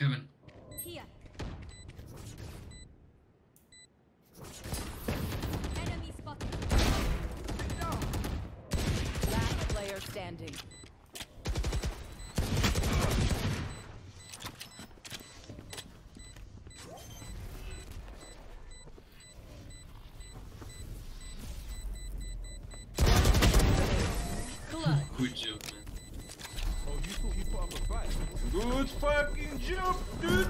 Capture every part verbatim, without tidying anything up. Kevin. Here. Enemy spotted. No. Last player standing. Good job, man. Oh, you put me up a fight. Good fucking job, dude.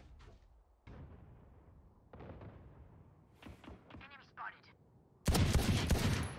Sorry, bro.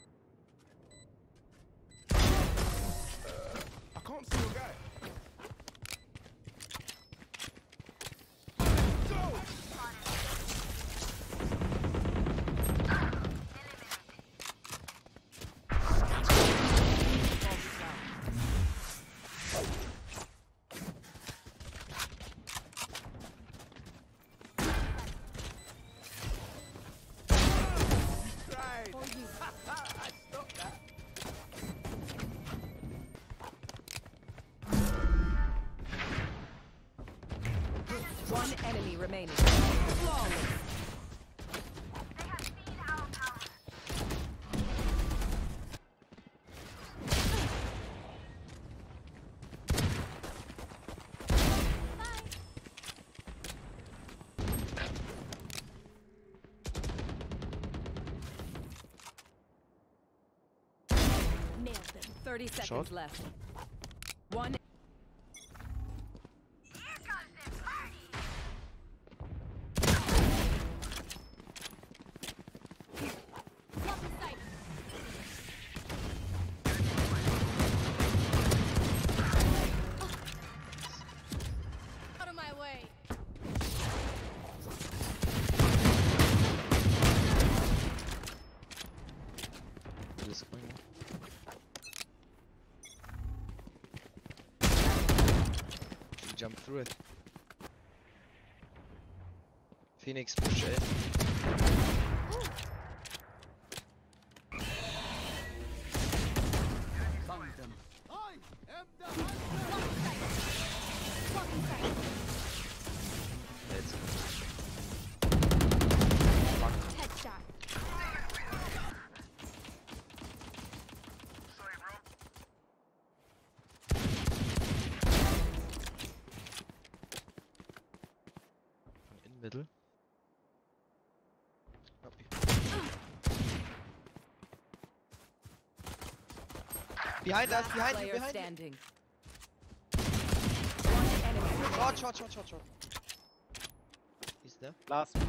Uh, I can't see your guy. One enemy remaining. Flawless. They have seen our power. Nailed them. Thirty seconds Shot. left. One. Jump through it. Phoenix push it. Bang them. I am the hunter. Let's go. Headshot. Middle. Behind us, behind you, behind standing. Short, short, short, short, short. He's there. Last. One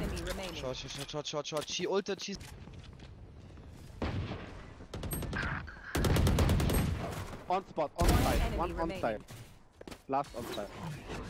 enemy remaining. Short, short, short, short, short. She ulted, she's... On spot, on side. One on side. Last on side.